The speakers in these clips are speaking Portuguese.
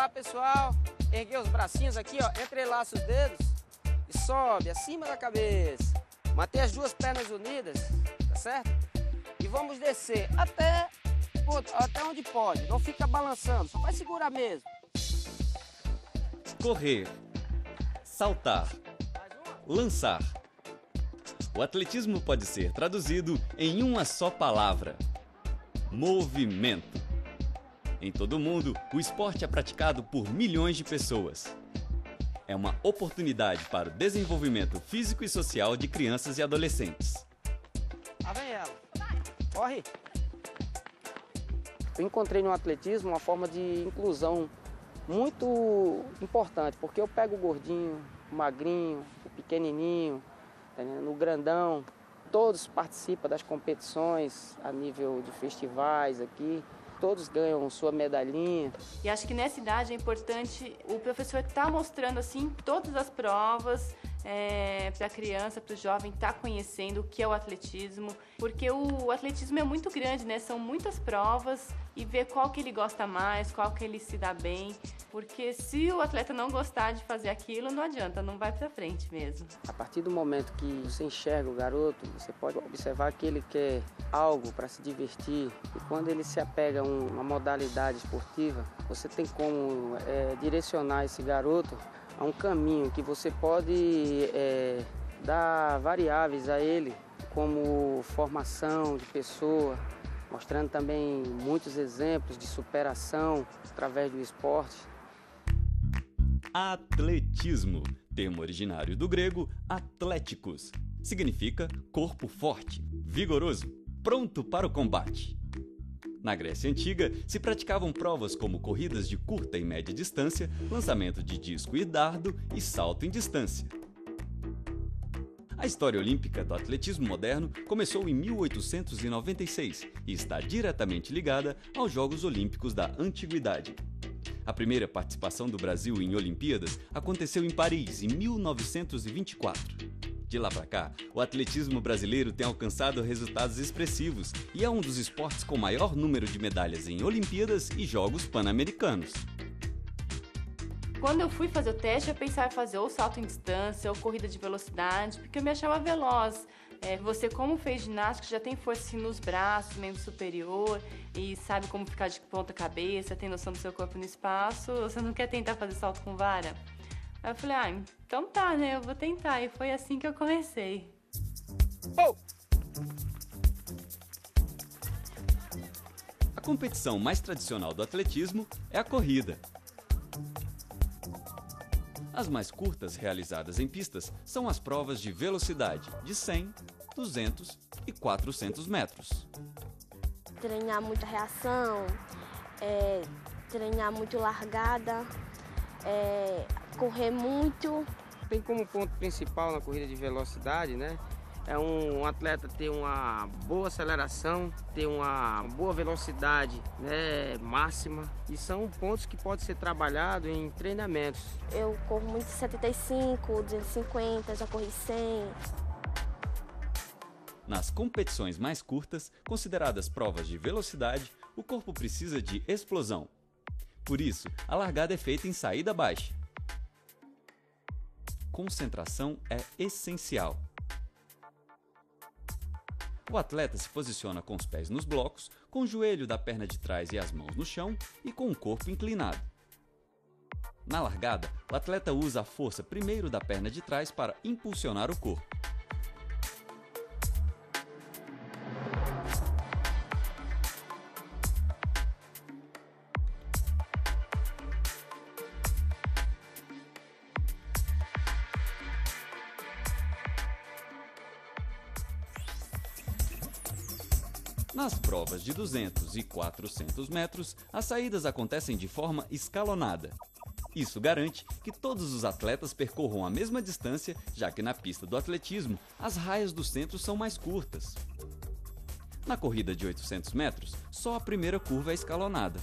gravar, pessoal, erguer os bracinhos aqui, ó, entrelaça os dedos e sobe acima da cabeça. Manter as duas pernas unidas, tá certo? E vamos descer até onde pode, não fica balançando, só vai segurar mesmo. Correr, saltar, lançar. O atletismo pode ser traduzido em uma só palavra: movimento. Em todo o mundo, o esporte é praticado por milhões de pessoas. É uma oportunidade para o desenvolvimento físico e social de crianças e adolescentes. Lá vem ela. Corre! Eu encontrei no atletismo uma forma de inclusão muito importante, porque eu pego o gordinho, o magrinho, o pequenininho, no grandão. Todos participam das competições a nível de festivais aqui. Todos ganham sua medalhinha. E acho que nessa idade é importante o professor estar mostrando assim todas as provas para a criança, para o jovem estar conhecendo o que é o atletismo, porque o atletismo é muito grande, né? São muitas provas e ver qual que ele gosta mais, qual que ele se dá bem, porque se o atleta não gostar de fazer aquilo, não adianta, não vai para frente mesmo. A partir do momento que você enxerga o garoto, você pode observar que ele quer algo para se divertir, e quando ele se apega a uma modalidade esportiva, você tem como direcionar esse garoto a um caminho que você pode dar variáveis a ele, como formação de pessoa, mostrando também muitos exemplos de superação através do esporte. Atletismo, termo originário do grego atléticos, significa corpo forte, vigoroso, pronto para o combate. Na Grécia Antiga, se praticavam provas como corridas de curta e média distância, lançamento de disco e dardo e salto em distância. A história olímpica do atletismo moderno começou em 1896 e está diretamente ligada aos Jogos Olímpicos da Antiguidade. A primeira participação do Brasil em Olimpíadas aconteceu em Paris, em 1924. De lá para cá, o atletismo brasileiro tem alcançado resultados expressivos e é um dos esportes com maior número de medalhas em Olimpíadas e Jogos Pan-Americanos. Quando eu fui fazer o teste, eu pensava em fazer ou salto em distância ou corrida de velocidade, porque eu me achava veloz. Você, como fez ginástica, já tem força assim, nos braços, membro superior, e sabe como ficar de ponta cabeça, tem noção do seu corpo no espaço, você não quer tentar fazer salto com vara? Aí eu falei, ah, então tá, né? Eu vou tentar. E foi assim que eu comecei. Oh! A competição mais tradicional do atletismo é a corrida. As mais curtas realizadas em pistas são as provas de velocidade de 100, 200 e 400 metros. Treinar muita reação, treinar muito largada, correr muito. Tem como ponto principal na corrida de velocidade, né? É um atleta ter uma boa aceleração, ter uma boa velocidade, né, máxima. E são pontos que pode ser trabalhado em treinamentos. Eu corro muito 75, 250, já corri 100. Nas competições mais curtas, consideradas provas de velocidade, o corpo precisa de explosão. Por isso, a largada é feita em saída baixa. Concentração é essencial. O atleta se posiciona com os pés nos blocos, com o joelho da perna de trás e as mãos no chão e com o corpo inclinado. Na largada, o atleta usa a força primeiro da perna de trás para impulsionar o corpo. Nas provas de 200 e 400 metros, as saídas acontecem de forma escalonada. Isso garante que todos os atletas percorram a mesma distância, já que na pista do atletismo, as raias do centro são mais curtas. Na corrida de 800 metros, só a primeira curva é escalonada.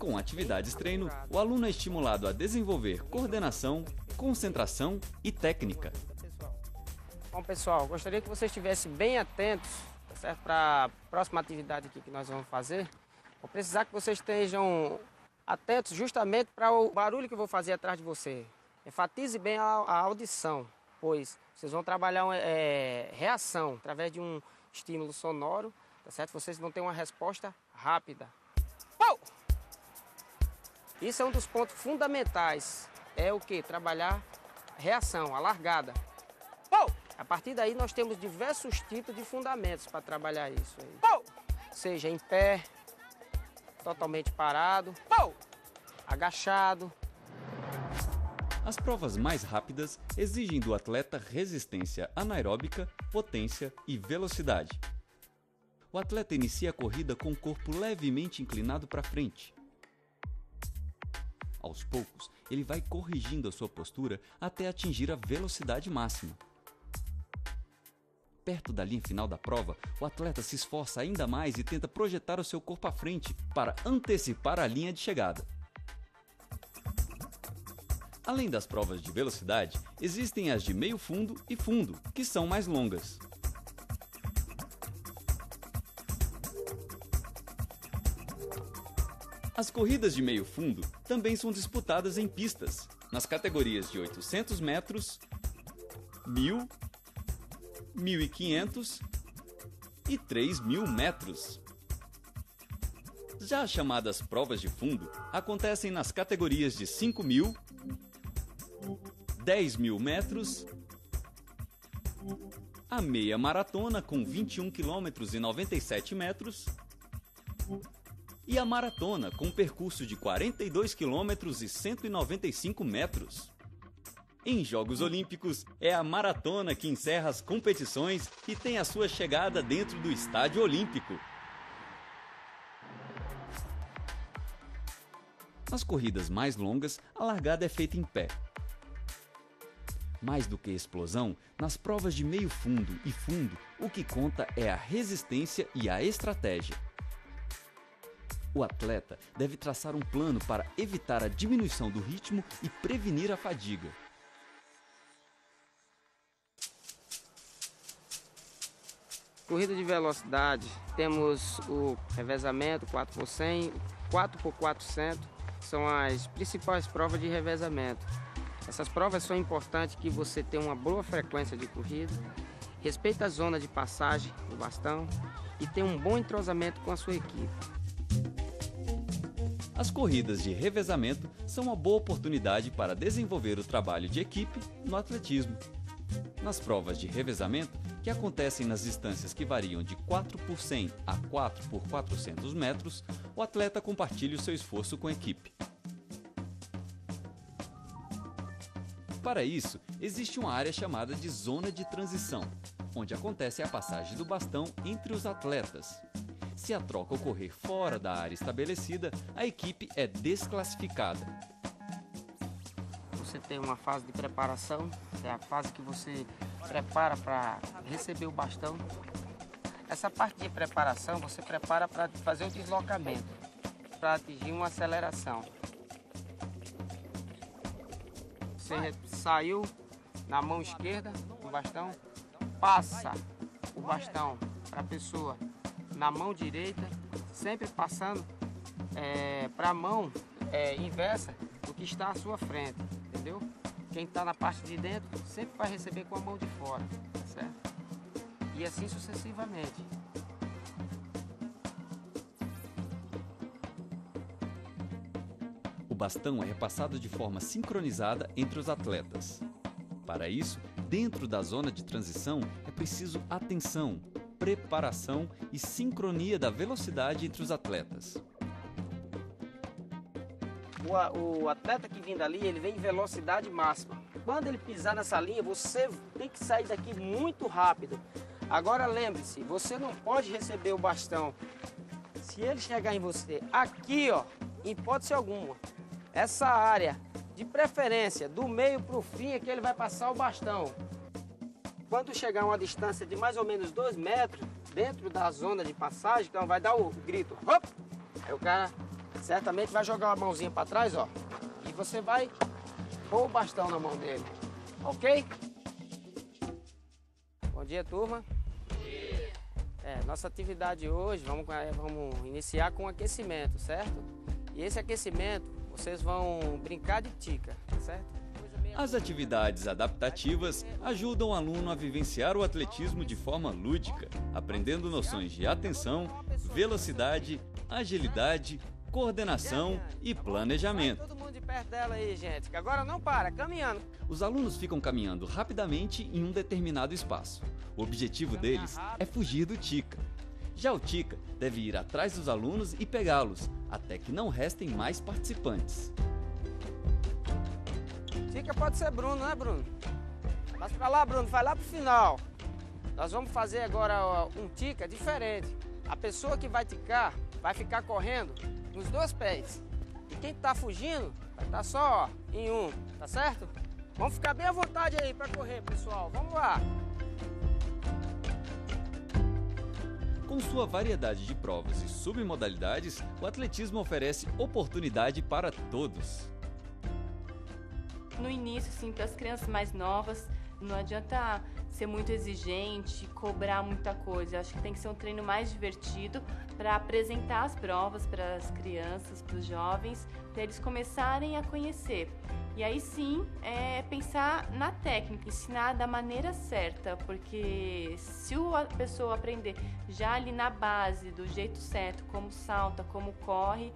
Com atividades treino, o aluno é estimulado a desenvolver coordenação, concentração e técnica. Bom, pessoal, gostaria que vocês estivessem bem atentos, tá certo? Para a próxima atividade aqui que nós vamos fazer. Vou precisar que vocês estejam atentos justamente para o barulho que eu vou fazer atrás de você. Enfatize bem a audição, pois vocês vão trabalhar uma reação através de um estímulo sonoro, tá certo? Vocês vão ter uma resposta rápida. Pou! Isso é um dos pontos fundamentais, é o que? Trabalhar reação, a largada. Pou! A partir daí nós temos diversos tipos de fundamentos para trabalhar isso aí. Pou! Seja em pé, totalmente parado, pou! Agachado. As provas mais rápidas exigem do atleta resistência anaeróbica, potência e velocidade. O atleta inicia a corrida com o corpo levemente inclinado para frente. Aos poucos, ele vai corrigindo a sua postura até atingir a velocidade máxima. Perto da linha final da prova, o atleta se esforça ainda mais e tenta projetar o seu corpo à frente para antecipar a linha de chegada. Além das provas de velocidade, existem as de meio fundo e fundo, que são mais longas. As corridas de meio fundo também são disputadas em pistas, nas categorias de 800 metros, 1000 1.500 e 3.000 metros. Já as chamadas provas de fundo acontecem nas categorias de 5.000, 10.000 metros, a meia maratona com 21 km e 97 metros e a maratona com percurso de 42 km e 195 metros. Em Jogos Olímpicos, é a maratona que encerra as competições e tem a sua chegada dentro do Estádio Olímpico. Nas corridas mais longas, a largada é feita em pé. Mais do que explosão, nas provas de meio fundo e fundo, o que conta é a resistência e a estratégia. O atleta deve traçar um plano para evitar a diminuição do ritmo e prevenir a fadiga. Corrida de velocidade, temos o revezamento 4x100, 4x400, são as principais provas de revezamento. Essas provas são importantes que você tenha uma boa frequência de corrida, respeite a zona de passagem do bastão e tenha um bom entrosamento com a sua equipe. As corridas de revezamento são uma boa oportunidade para desenvolver o trabalho de equipe no atletismo. Nas provas de revezamento, que acontecem nas distâncias que variam de 4x100 a 4x400 metros, o atleta compartilha o seu esforço com a equipe. Para isso, existe uma área chamada de zona de transição, onde acontece a passagem do bastão entre os atletas. Se a troca ocorrer fora da área estabelecida, a equipe é desclassificada. Você tem uma fase de preparação, é a fase que você prepara para receber o bastão. Essa parte de preparação você prepara para fazer o deslocamento, para atingir uma aceleração. Você saiu na mão esquerda do bastão, passa o bastão para a pessoa na mão direita, sempre passando para a mão inversa do que está à sua frente, entendeu? Quem está na parte de dentro sempre vai receber com a mão de fora, certo? E assim sucessivamente. O bastão é repassado de forma sincronizada entre os atletas. Para isso, dentro da zona de transição é preciso atenção, preparação e sincronia da velocidade entre os atletas. O atleta que vem dali, ele vem em velocidade máxima. Quando ele pisar nessa linha, você tem que sair daqui muito rápido. Agora lembre-se, você não pode receber o bastão. Se ele chegar em você aqui, ó, em hipótese alguma, essa área de preferência do meio para o fim é que ele vai passar o bastão. Quando chegar a uma distância de mais ou menos 2 metros, dentro da zona de passagem, então vai dar o grito. Hop! Aí o cara certamente vai jogar a mãozinha para trás, ó, e você vai pôr o bastão na mão dele, ok? Bom dia, turma. Bom dia. Nossa atividade hoje, vamos iniciar com o aquecimento, certo? E esse aquecimento, vocês vão brincar de tica, certo? As atividades adaptativas ajudam o aluno a vivenciar o atletismo de forma lúdica, aprendendo noções de atenção, velocidade, agilidade, coordenação e planejamento. Todo mundo de perto dela aí, gente, que agora não para, caminhando. Os alunos ficam caminhando rapidamente em um determinado espaço. O objetivo deles é fugir do tica. Já o tica deve ir atrás dos alunos e pegá-los, até que não restem mais participantes. Tica pode ser Bruno, né, Bruno? Vai pra lá, Bruno, vai lá pro final. Nós vamos fazer agora um tica diferente. A pessoa que vai ticar vai ficar correndo nos dois pés. E quem tá fugindo vai estar só em um, tá certo? Vamos ficar bem à vontade aí pra correr, pessoal. Vamos lá! Com sua variedade de provas e submodalidades, o atletismo oferece oportunidade para todos. No início, assim, para as crianças mais novas, não adianta ser muito exigente, cobrar muita coisa. Acho que tem que ser um treino mais divertido para apresentar as provas para as crianças, para os jovens, para eles começarem a conhecer. E aí sim, é pensar na técnica, ensinar da maneira certa, porque se a pessoa aprender já ali na base, do jeito certo, como salta, como corre,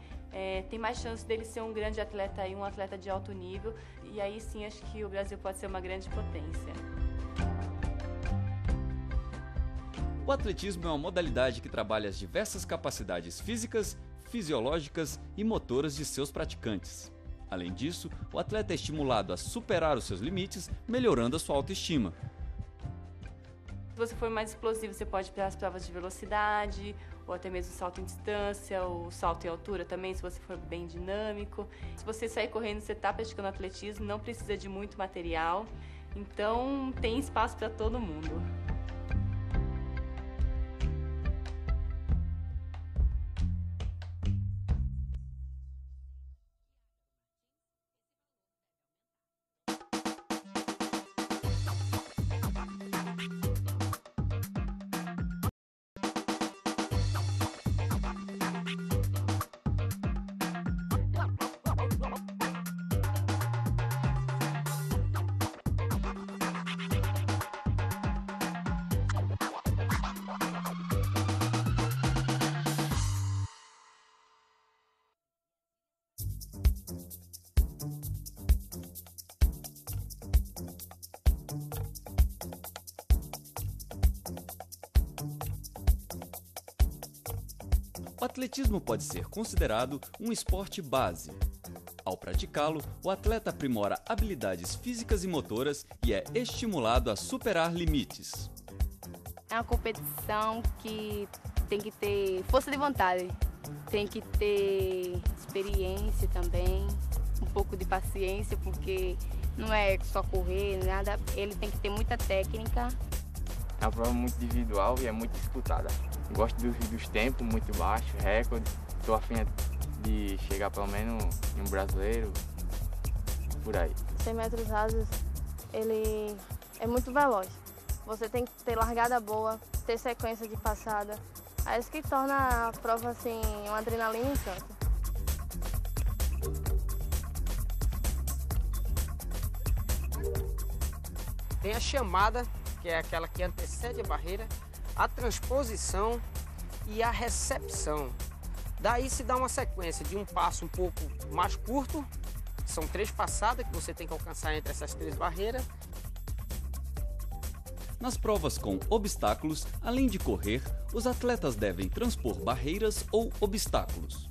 tem mais chance dele ser um grande atleta e um atleta de alto nível. E aí sim, acho que o Brasil pode ser uma grande potência. O atletismo é uma modalidade que trabalha as diversas capacidades físicas, fisiológicas e motoras de seus praticantes. Além disso, o atleta é estimulado a superar os seus limites, melhorando a sua autoestima. Se você for mais explosivo, você pode ir para as provas de velocidade, ou até mesmo salto em distância, ou salto em altura também, se você for bem dinâmico. Se você sair correndo, você está praticando atletismo, não precisa de muito material. Então, tem espaço para todo mundo. O atletismo pode ser considerado um esporte base. Ao praticá-lo, o atleta aprimora habilidades físicas e motoras e é estimulado a superar limites. É uma competição que tem que ter força de vontade, tem que ter experiência também, um pouco de paciência, porque não é só correr, nada, ele tem que ter muita técnica. É uma prova muito individual e é muito disputada. Gosto dos tempos muito baixos, recordes. Estou afim de chegar pelo menos em um brasileiro, por aí. 100 metros rasos, ele é muito veloz. Você tem que ter largada boa, ter sequência de passada. É isso que torna a prova assim, uma adrenalina e encanto. Tem a chamada, que é aquela que antecede a barreira, a transposição e a recepção. Daí se dá uma sequência de um passo um pouco mais curto, são 3 passadas que você tem que alcançar entre essas 3 barreiras. Nas provas com obstáculos, além de correr, os atletas devem transpor barreiras ou obstáculos.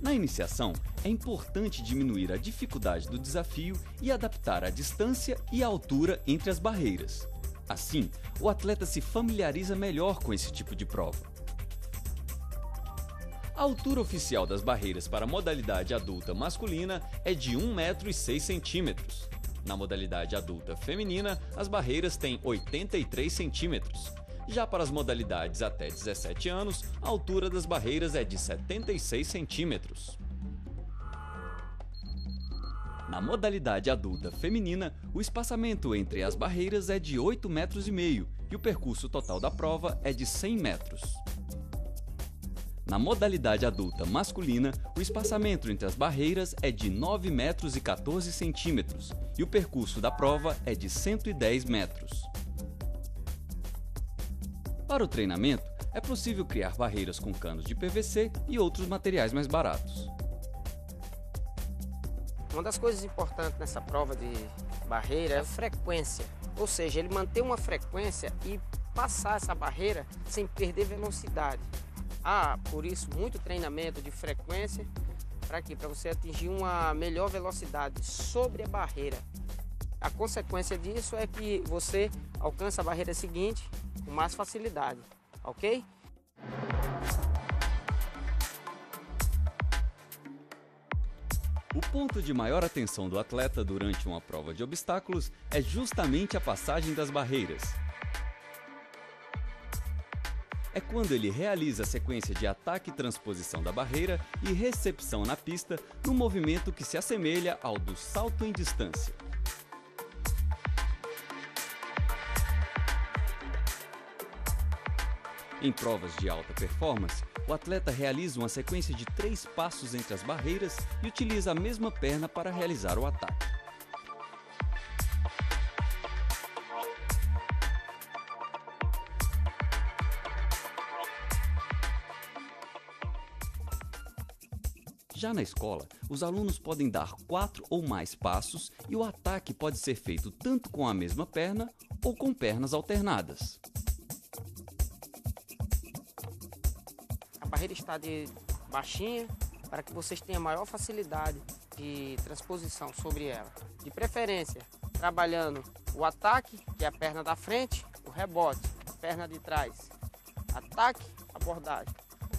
Na iniciação, é importante diminuir a dificuldade do desafio e adaptar a distância e a altura entre as barreiras. Assim, o atleta se familiariza melhor com esse tipo de prova. A altura oficial das barreiras para a modalidade adulta masculina é de 1,06 m. Na modalidade adulta feminina, as barreiras têm 83 cm. Já para as modalidades até 17 anos, a altura das barreiras é de 76 cm. Na modalidade adulta feminina, o espaçamento entre as barreiras é de 8,5 m e o percurso total da prova é de 100 metros. Na modalidade adulta masculina, o espaçamento entre as barreiras é de 9 metros e 14 centímetros e o percurso da prova é de 110 metros. Para o treinamento, é possível criar barreiras com canos de PVC e outros materiais mais baratos. Uma das coisas importantes nessa prova de barreira é a frequência, ou seja, ele manter uma frequência e passar essa barreira sem perder velocidade. Há, por isso, muito treinamento de frequência para você atingir uma melhor velocidade sobre a barreira. A consequência disso é que você alcança a barreira seguinte com mais facilidade, ok? O ponto de maior atenção do atleta durante uma prova de obstáculos é justamente a passagem das barreiras. É quando ele realiza a sequência de ataque e transposição da barreira e recepção na pista num movimento que se assemelha ao do salto em distância. Em provas de alta performance, o atleta realiza uma sequência de 3 passos entre as barreiras e utiliza a mesma perna para realizar o ataque. Já na escola, os alunos podem dar 4 ou mais passos e o ataque pode ser feito tanto com a mesma perna ou com pernas alternadas. A barreira está de baixinha para que vocês tenham maior facilidade de transposição sobre ela. De preferência, trabalhando o ataque, que é a perna da frente, o rebote, a perna de trás, ataque, abordagem,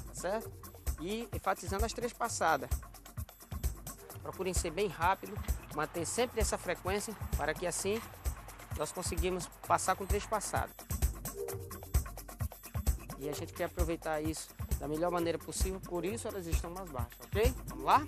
tá certo? E enfatizando as 3 passadas. Procurem ser bem rápido, manter sempre essa frequência para que assim nós conseguimos passar com 3 passadas. E a gente quer aproveitar isso da melhor maneira possível, por isso elas estão mais baixas, ok? Vamos lá?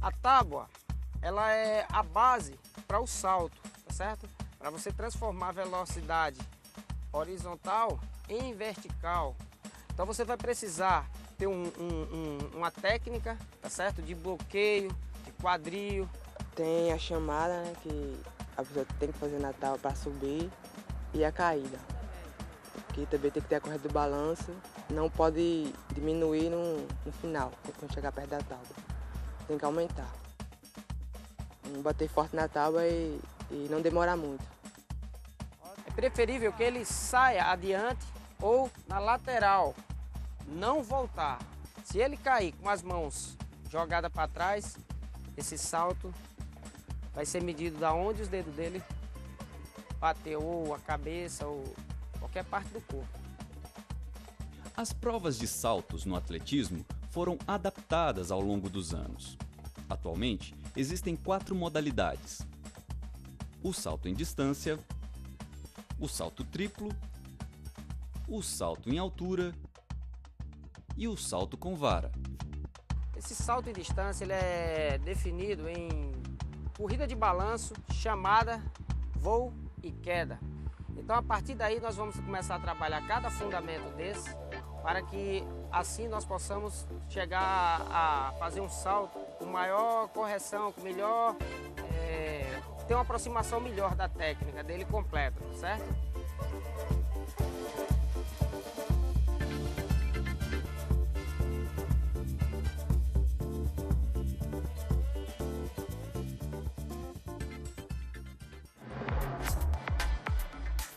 A tábua, ela é a base para o salto, tá certo? Para você transformar a velocidade horizontal em vertical. Então você vai precisar ter uma técnica, tá certo? De bloqueio, de quadril. Tem a chamada, né, que a pessoa tem que fazer na tábua para subir e a caída. Que também tem que ter a corrida do balanço. Não pode diminuir no final, quando chegar perto da tábua. Tem que aumentar. Bater forte na tábua e não demorar muito. É preferível que ele saia adiante ou na lateral, não voltar. Se ele cair com as mãos jogadas para trás, esse salto vai ser medido da onde os dedos dele bateu, ou a cabeça, ou qualquer parte do corpo. As provas de saltos no atletismo foram adaptadas ao longo dos anos. Atualmente, existem 4 modalidades: o salto em distância, o salto triplo, o salto em altura e o salto com vara. Esse salto em distância ele é definido em corrida de balanço, chamada, voo e queda. Então, a partir daí, nós vamos começar a trabalhar cada fundamento desse, para que assim nós possamos chegar a fazer um salto com maior correção, com melhor, ter uma aproximação melhor da técnica dele completa, certo?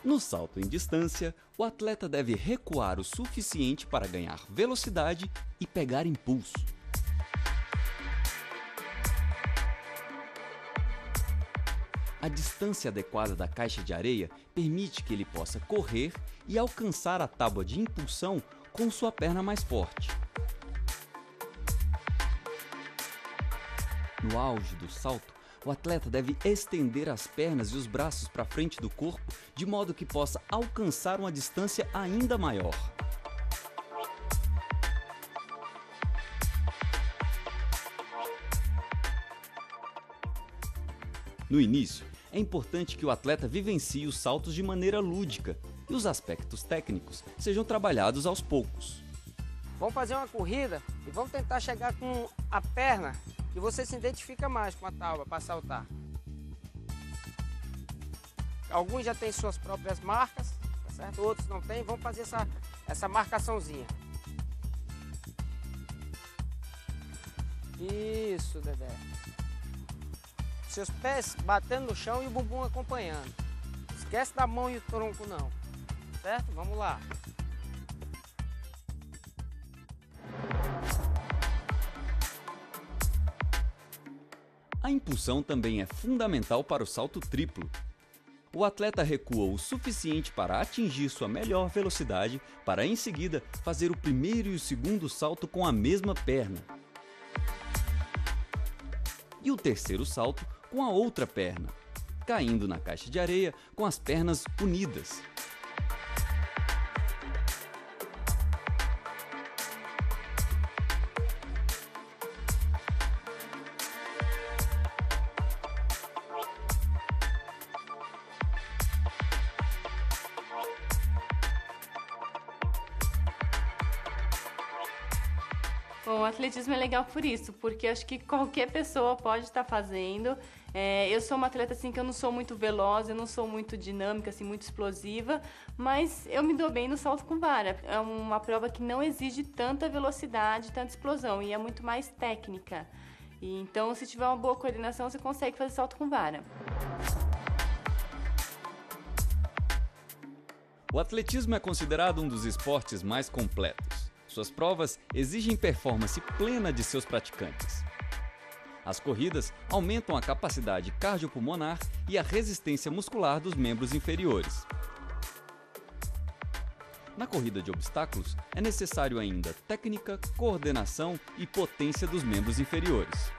No salto em distância, o atleta deve recuar o suficiente para ganhar velocidade e pegar impulso. A distância adequada da caixa de areia permite que ele possa correr e alcançar a tábua de impulsão com sua perna mais forte. No auge do salto, O atleta deve estender as pernas e os braços para frente do corpo, de modo que possa alcançar uma distância ainda maior. No início, é importante que o atleta vivencie os saltos de maneira lúdica e os aspectos técnicos sejam trabalhados aos poucos. Vamos fazer uma corrida e vamos tentar chegar com a perna que você se identifica mais com a tábua para saltar. Alguns já têm suas próprias marcas, tá certo? Outros não têm, vamos fazer essa marcaçãozinha. Isso, Dedé. Seus pés batendo no chão e o bumbum acompanhando. Esquece da mão e o tronco não, certo? Vamos lá. A impulsão também é fundamental para o salto triplo. O atleta recua o suficiente para atingir sua melhor velocidade, para em seguida fazer o primeiro e o segundo salto com a mesma perna. E o terceiro salto com a outra perna, caindo na caixa de areia com as pernas unidas. Bom, o atletismo é legal por isso, porque acho que qualquer pessoa pode estar fazendo. Eu sou uma atleta assim que eu não sou muito veloz, eu não sou muito dinâmica, assim, muito explosiva, mas eu me dou bem no salto com vara. É uma prova que não exige tanta velocidade, tanta explosão, e é muito mais técnica. E, então, se tiver uma boa coordenação, você consegue fazer salto com vara. O atletismo é considerado um dos esportes mais completos. Suas provas exigem performance plena de seus praticantes. As corridas aumentam a capacidade cardiopulmonar e a resistência muscular dos membros inferiores. Na corrida de obstáculos, é necessário ainda técnica, coordenação e potência dos membros inferiores.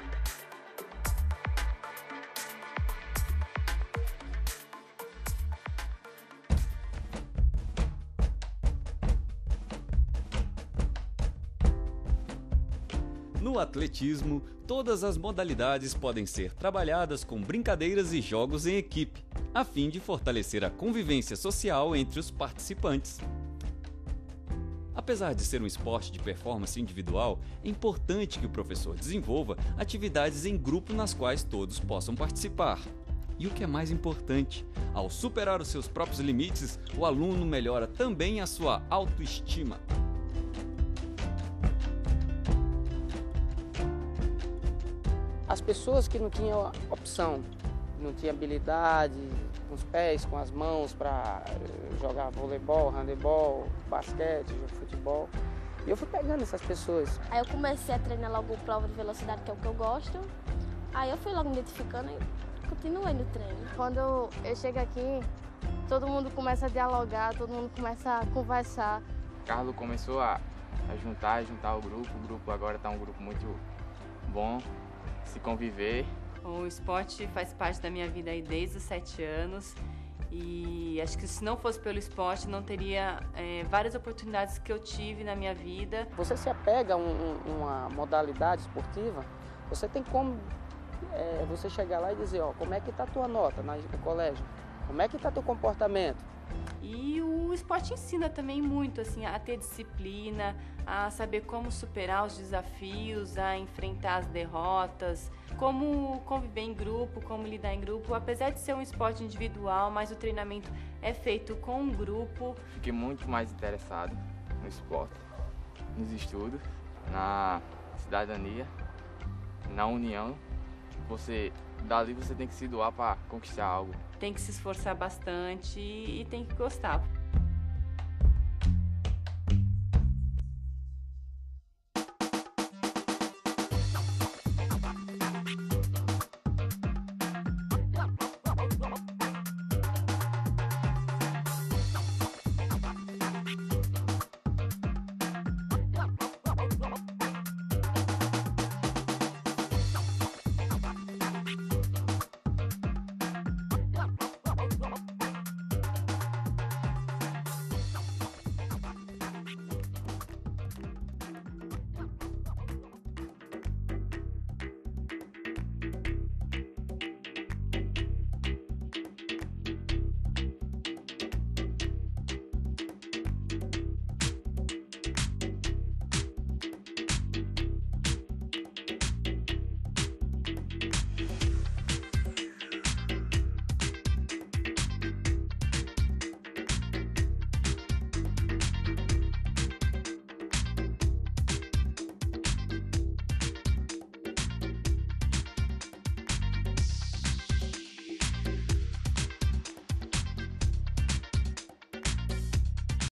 No atletismo, todas as modalidades podem ser trabalhadas com brincadeiras e jogos em equipe, a fim de fortalecer a convivência social entre os participantes. Apesar de ser um esporte de performance individual, é importante que o professor desenvolva atividades em grupo nas quais todos possam participar. E o que é mais importante, ao superar os seus próprios limites, o aluno melhora também a sua autoestima. As pessoas que não tinham opção, não tinham habilidade com os pés, com as mãos para jogar voleibol, handebol, basquete, futebol. E eu fui pegando essas pessoas. Aí eu comecei a treinar logo prova de velocidade, que é o que eu gosto. Aí eu fui logo me identificando e continuei no treino. Quando eu chego aqui, todo mundo começa a dialogar, todo mundo começa a conversar. O Carlos começou a juntar o grupo agora está um grupo muito bom. Se conviver. O esporte faz parte da minha vida aí desde os 7 anos e acho que se não fosse pelo esporte não teria várias oportunidades que eu tive na minha vida. Você se apega a uma modalidade esportiva, você tem como você chegar lá e dizer, ó, como é que tá a tua nota no colégio, como é que tá teu comportamento. E o esporte ensina também muito assim, a ter disciplina, a saber como superar os desafios, a enfrentar as derrotas, como conviver em grupo, como lidar em grupo. Apesar de ser um esporte individual, mas o treinamento é feito com um grupo. Fiquei muito mais interessado no esporte, nos estudos, na cidadania, na união. Dali você tem que se doar para conquistar algo. Tem que se esforçar bastante e tem que gostar.